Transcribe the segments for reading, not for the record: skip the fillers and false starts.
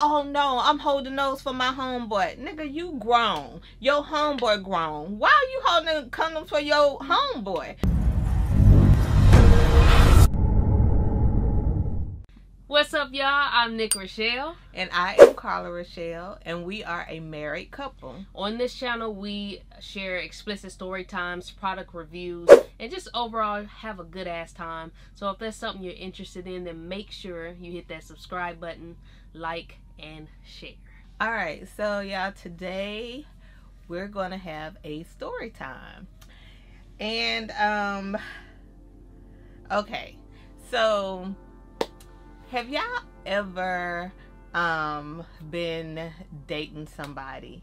oh no, I'm holding those for my homeboy. Nigga, you grown. Your homeboy grown. Why are you holding condoms for your homeboy? What's up, y'all? I'm Nick Rochelle. And I am Carla Rochelle, and we are a married couple. On this channel, we share explicit story times, product reviews, and just overall have a good ass time. So if that's something you're interested in, then make sure you hit that subscribe button, like, and share. All right, so y'all, today we're gonna have a story time. And okay, so have y'all ever been dating somebody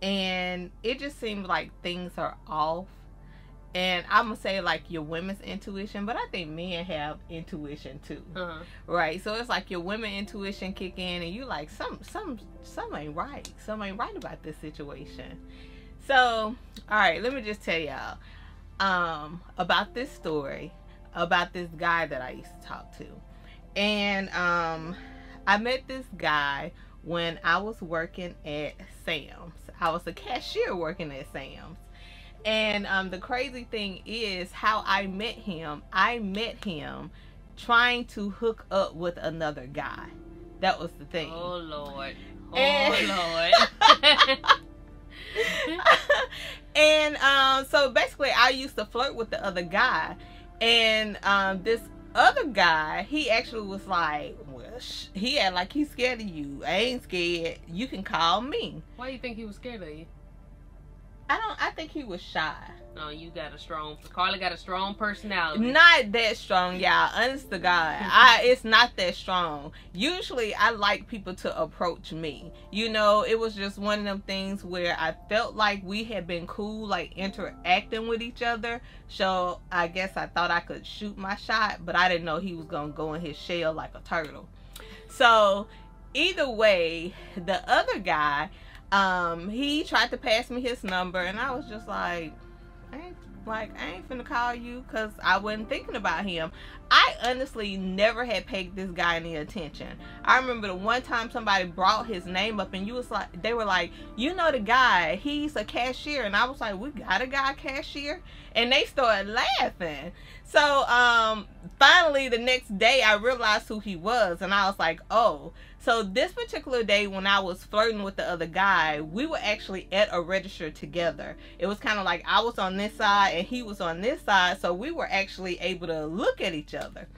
and it just seems like things are off? And I'm gonna say, like, your women's intuition, but I think men have intuition too. Right? So it's like your women intuition kick in and you like, some ain't right. Some ain't right about this situation. So, all right, let me just tell y'all about this story, about this guy that I used to talk to. And I met this guy when I was working at Sam's. I was a cashier working at Sam's. And the crazy thing is how I met him trying to hook up with another guy. That was the thing. Oh, Lord. Oh, Lord. And so basically I used to flirt with the other guy. And this other guy, he actually was like, well, he had like, he's scared of you. I ain't scared. You can call me. Why do you think he was scared of you? I think he was shy. No, you got a strong, Carla got a strong personality. Not that strong, y'all. Honest to God. It's not that strong. Usually, I like people to approach me. You know, it was just one of them things where I felt like we had been cool, like interacting with each other. So, I guess I thought I could shoot my shot, but I didn't know he was going to go in his shell like a turtle. So, either way, the other guy, he tried to pass me his number, and I was just like, I ain't finna call you, because I wasn't thinking about him. I honestly never had paid this guy any attention. I remember the one time somebody brought his name up, and you was like, they were like, you know the guy, he's a cashier. And I was like, we got a guy cashier? And they started laughing. So finally the next day I realized who he was, and I was like, oh. So this particular day when I was flirting with the other guy, we were actually at a register together. It was kind of like I was on this side and he was on this side, so we were actually able to look at each other.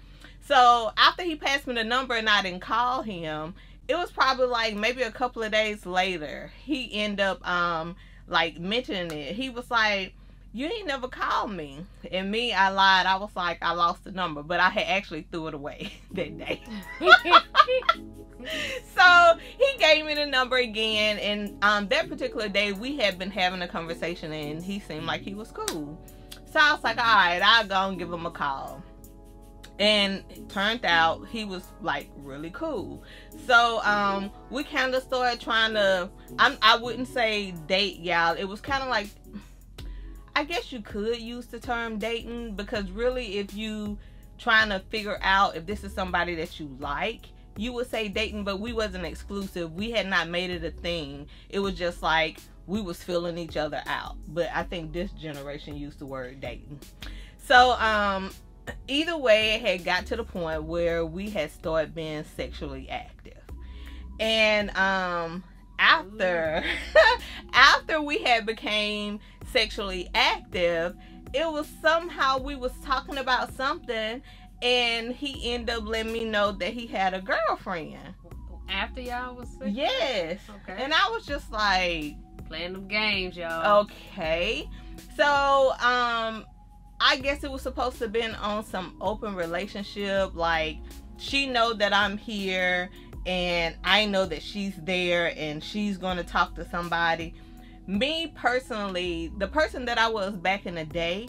So after he passed me the number and I didn't call him, it was probably like maybe a couple of days later, he ended up like mentioning it. He was like, you ain't never called me. And me, I lied. I was like, I lost the number, but I had actually threw it away that day. So he gave me the number again, and that particular day we had been having a conversation and he seemed like he was cool. So I was like, all right, I'll go and give him a call. And it turned out he was like really cool. So we kind of started trying to, I wouldn't say date, y'all. It was kind of like, I guess you could use the term dating, because really if you trying to figure out if this is somebody that you like, you would say dating. But we wasn't exclusive. We had not made it a thing. It was just like we was feeling each other out. But I think this generation used the word dating. So either way, it had got to the point where we had started being sexually active. And after we had became sexually active, it was somehow we was talking about something, and he ended up letting me know that he had a girlfriend. After y'all was sexual? Yes. Okay. And I was just like, playing them games, y'all. Okay. So I guess it was supposed to have been on some open relationship, like she know that I'm here and I know that she's there and she's going to talk to somebody. Me personally, the person that I was back in the day,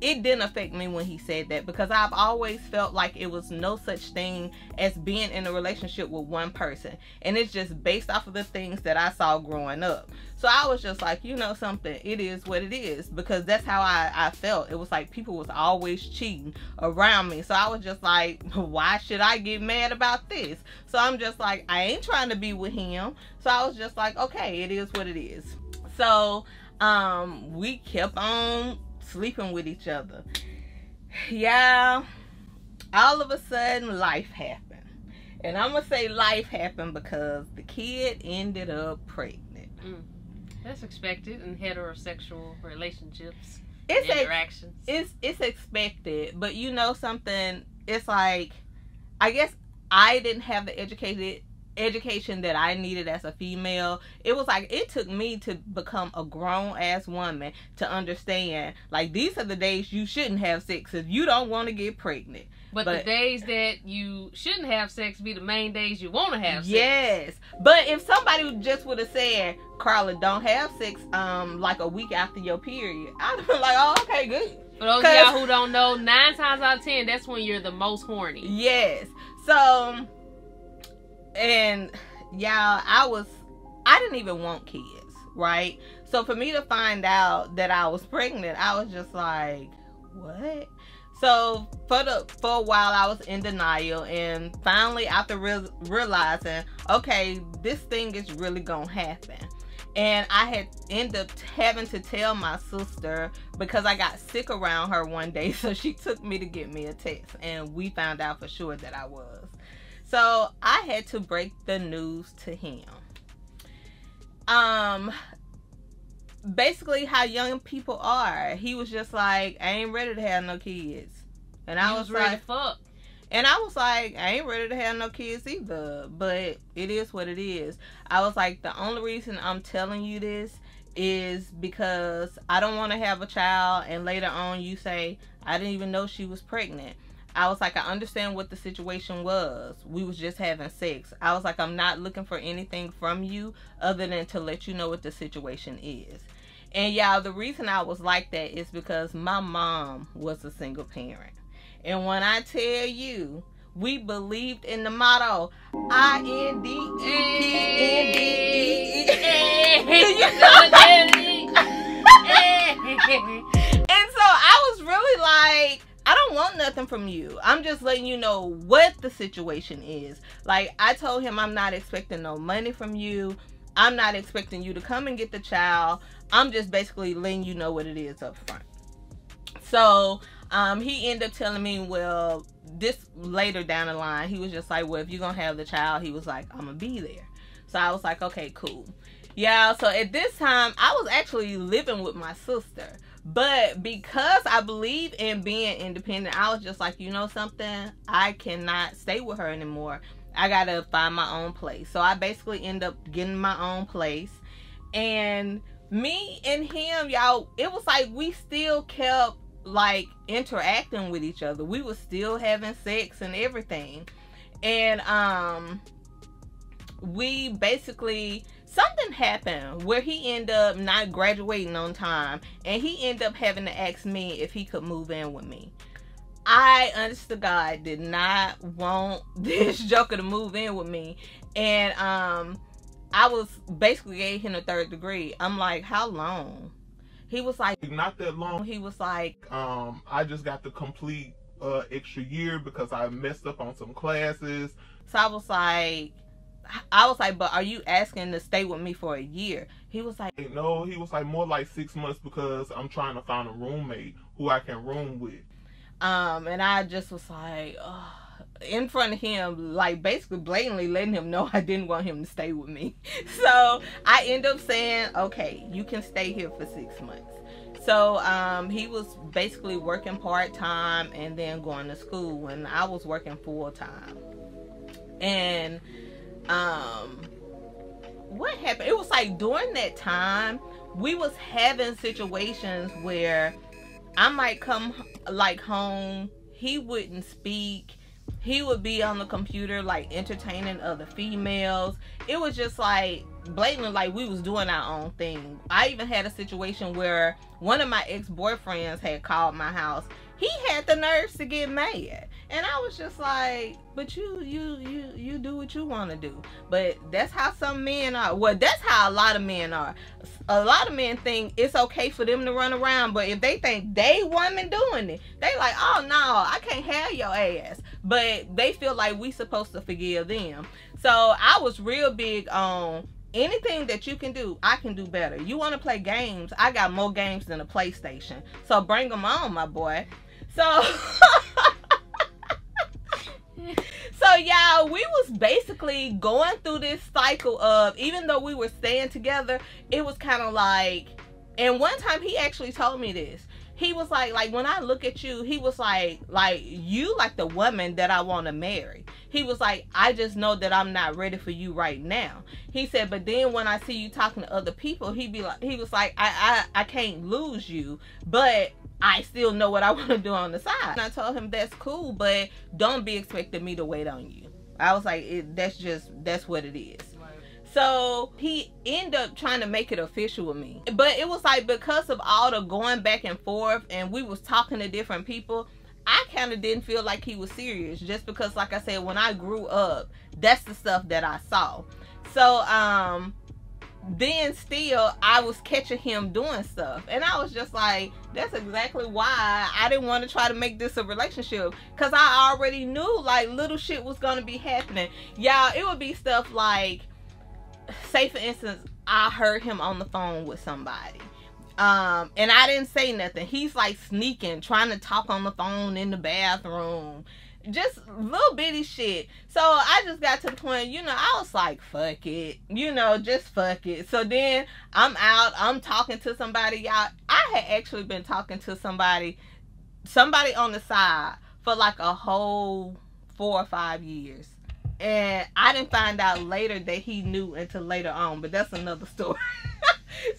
it didn't affect me when he said that, because I've always felt like it was no such thing as being in a relationship with one person. And it's just based off of the things that I saw growing up. So I was just like, you know something, it is what it is, because that's how I felt. It was like people was always cheating around me. So I was just like, why should I get mad about this? So I'm just like, I ain't trying to be with him. So I was just like, okay, it is what it is. So we kept on sleeping with each other. Yeah, all of a sudden life happened. And I'm gonna say life happened because the kid ended up pregnant. Mm. That's expected in heterosexual relationships. Interactions. It's expected, but you know something, it's like, I guess I didn't have the education that I needed as a female. It was like, it took me to become a grown ass woman to understand, like, these are the days you shouldn't have sex if you don't want to get pregnant. But the days that you shouldn't have sex be the main days you want to have sex. Yes. But if somebody just would have said, Carla, don't have sex like a week after your period, I'd have been like, oh, okay, good. For those of y'all who don't know, 9 times out of 10, that's when you're the most horny. Yes. So, and y'all, I didn't even want kids, right? So for me to find out that I was pregnant, I was just like, what? So for a while I was in denial, and finally after realizing, okay, this thing is really gonna happen. And I had ended up having to tell my sister because I got sick around her one day, so she took me to get me a test, and we found out for sure that I was. So I had to break the news to him. Basically how young people are. He was just like, I ain't ready to have no kids. And I was ready to fuck. And I was like, I ain't ready to have no kids either. But it is what it is. I was like, the only reason I'm telling you this is because I don't want to have a child. And later on you say, I didn't even know she was pregnant. I was like, I understand what the situation was. We was just having sex. I was like, I'm not looking for anything from you other than to let you know what the situation is. And y'all, the reason I was like that is because my mom was a single parent. And when I tell you, we believed in the motto, INDEPENDENT. And so I was really like, I don't want nothing from you. I'm just letting you know what the situation is. Like, I told him I'm not expecting no money from you. I'm not expecting you to come and get the child. I'm just basically letting you know what it is up front. So he ended up telling me, well, this later down the line, he was just like, well, if you're going to have the child, he was like, I'm going to be there. So I was like, okay, cool. Yeah, so at this time, I was actually living with my sister. But because I believe in being independent, I was just like, you know something? I cannot stay with her anymore. I got to find my own place. So I basically end up getting my own place. And me and him, y'all, it was like we still kept, like, interacting with each other. We were still having sex and everything. And we basically... something happened where he ended up not graduating on time, and he ended up having to ask me if he could move in with me. I, honest to God, did not want this joker to move in with me. And I was basically gave him a 3rd degree. I'm like, how long? He was like, not that long. He was like, I just got to complete extra year because I messed up on some classes. So I was like, but are you asking to stay with me for a year? He was like, no, he was like more like 6 months because I'm trying to find a roommate who I can room with. And I just was like, oh, in front of him, like basically blatantly letting him know I didn't want him to stay with me. So I end up saying, okay, you can stay here for 6 months. So he was basically working part-time and then going to school, and I was working full-time. And what happened? It was like during that time we was having situations where I might come like home, he wouldn't speak, he would be on the computer like entertaining other females. It was just like blatantly like we was doing our own thing. I even had a situation where one of my ex-boyfriends had called my house. He had the nerves to get mad. And I was just like, but you do what you want to do. But that's how some men are. Well, that's how a lot of men are. A lot of men think it's okay for them to run around, but if they think they woman doing it, they like, oh no, I can't have your ass. But they feel like we supposed to forgive them. So I was real big on anything that you can do, I can do better. You want to play games? I got more games than a PlayStation. So bring them on, my boy. So, so y'all, we was basically going through this cycle of, even though we were staying together, it was kind of like, and one time he actually told me this. He was like when I look at you, he was like you like the woman that I want to marry. He was like, I just know that I'm not ready for you right now. He said, but then when I see you talking to other people, he was like, I can't lose you, but I still know what I want to do on the side. And I told him that's cool, but don't be expecting me to wait on you. I was like, that's what it is. So he ended up trying to make it official with me. But it was like, because of all the going back and forth and we was talking to different people, I kind of didn't feel like he was serious, just because, like I said, when I grew up, that's the stuff that I saw. So then still I was catching him doing stuff, and I was just like, that's exactly why I didn't want to try to make this a relationship, because I already knew like little shit was going to be happening. Y'all, it would be stuff like, say for instance, I heard him on the phone with somebody, and I didn't say nothing. He's like sneaking, trying to talk on the phone in the bathroom, just little bitty shit. So I just got to the point, you know, I was like, fuck it, you know, just fuck it. So then I'm out, I'm talking to somebody. Y'all, I had actually been talking to somebody on the side for like a whole 4 or 5 years. And I didn't find out later that he knew until later on, but that's another story.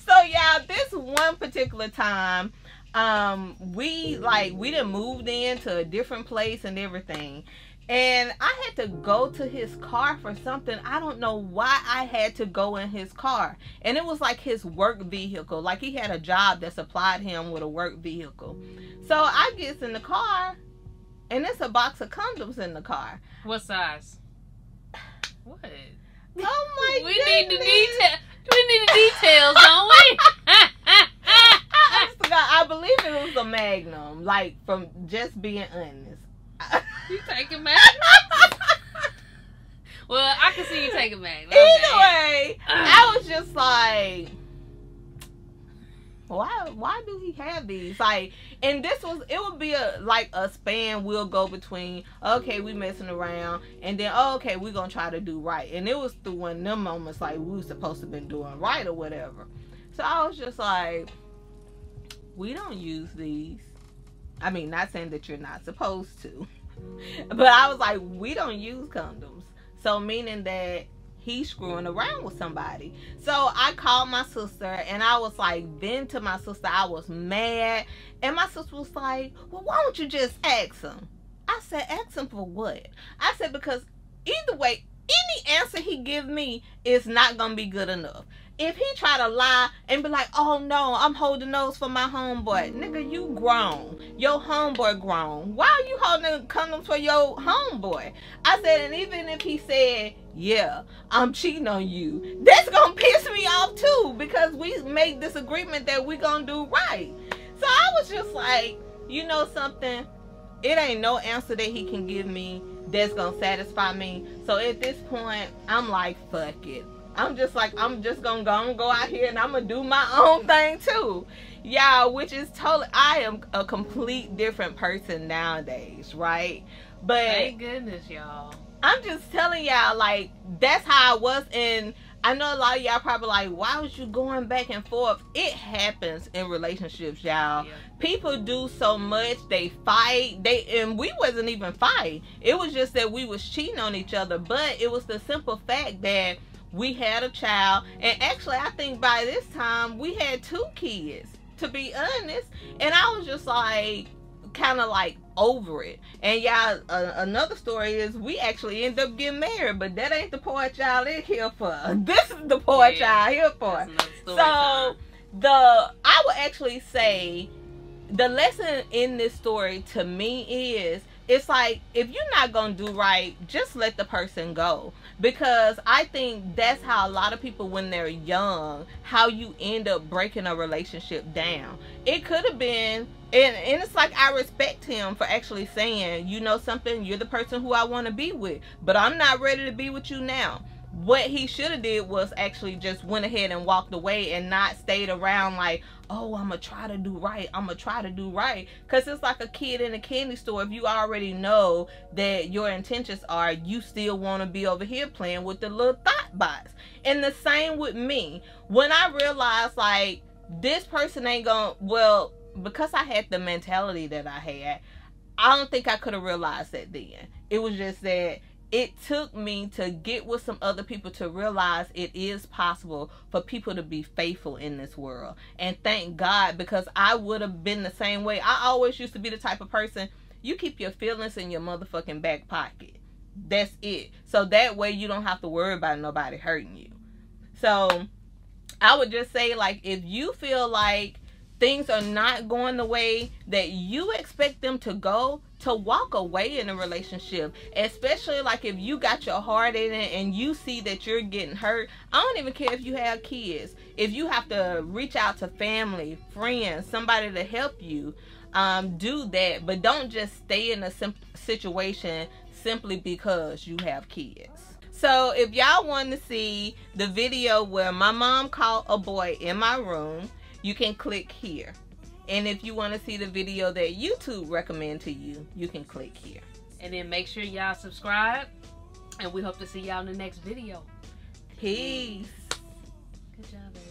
So yeah, this one particular time, we done moved into a different place and everything. And I had to go to his car for something. I don't know why I had to go in his car. And it was like his work vehicle. Like he had a job that supplied him with a work vehicle. So I gets in the car, and it's a box of condoms in the car. What size? What? Oh my goodness. We need the details, don't we? I believe it was a Magnum, like, from just being honest. You taking Magnum? Well, I can see you taking Magnum. Okay. Either way, I was just like, why do he have these? Like, and this was, it would be a span we'll go between, okay, we messing around, and then, oh, okay, we're gonna try to do right. And it was through one of them moments like we were supposed to been doing right or whatever. So I was just like, we don't use these. I mean, not saying that you're not supposed to, but I was like, we don't use condoms. So meaning that he's screwing around with somebody. So I called my sister, and I was like, then to my sister, I was mad. And my sister was like, well, why don't you just ask him? I said, ask him for what? I said, because either way, any answer he give me is not going to be good enough. If he try to lie and be like, oh no, I'm holding those for my homeboy. Nigga, you grown. Your homeboy grown. Why are you holding condoms for your homeboy? I said, and even if he said, yeah, I'm cheating on you, that's gonna piss me off too, because we made this agreement that we gonna do right. So I was just like, you know something? It ain't no answer that he can give me that's gonna satisfy me. So at this point, I'm like, fuck it. I'm just like, I'm just gonna go out here and I'm gonna do my own thing too. Yeah, which is totally, I am a complete different person nowadays, right? But thank goodness, y'all. I'm just telling y'all, like, that's how I was. And I know a lot of y'all probably like, why was you going back and forth? It happens in relationships, y'all. Yeah. People do so much. They fight. And we wasn't even fighting. It was just that we was cheating on each other. But it was the simple fact that we had a child, and actually I think by this time we had 2 kids, to be honest. And I was just like, kind of like over it. And y'all, another story is we actually end up getting married, but that ain't the part y'all in here for. This is the part y'all here for. So I would actually say the lesson in this story to me is, it's like, if you're not going to do right, just let the person go. Because I think that's how a lot of people, when they're young, how you end up breaking a relationship down. It could have been, and it's like, I respect him for actually saying, you know something, you're the person who I want to be with, but I'm not ready to be with you now. What he should have did was actually just went ahead and walked away and not stayed around like, oh, I'm gonna try to do right, I'm gonna try to do right. Because it's like a kid in a candy store. If you already know that your intentions are, you still want to be over here playing with the little thought box. And the same with me, when I realized like this person ain't gonna, well, because I had the mentality that I had, I don't think I could have realized that then. It was just that it took me to get with some other people to realize it is possible for people to be faithful in this world. And thank God, because I would have been the same way. I always used to be the type of person, you keep your feelings in your motherfucking back pocket. That's it. So that way you don't have to worry about nobody hurting you. So I would just say, like, if you feel like things are not going the way that you expect them to go, to walk away in a relationship, especially like if you got your heart in it and you see that you're getting hurt. I don't even care if you have kids. If you have to reach out to family, friends, somebody to help you, do that. But don't just stay in a situation simply because you have kids. So if y'all want to see the video where my mom caught a boy in my room, you can click here. And if you want to see the video that YouTube recommend to you, you can click here. And then make sure y'all subscribe. And we hope to see y'all in the next video. Peace. Good job, baby.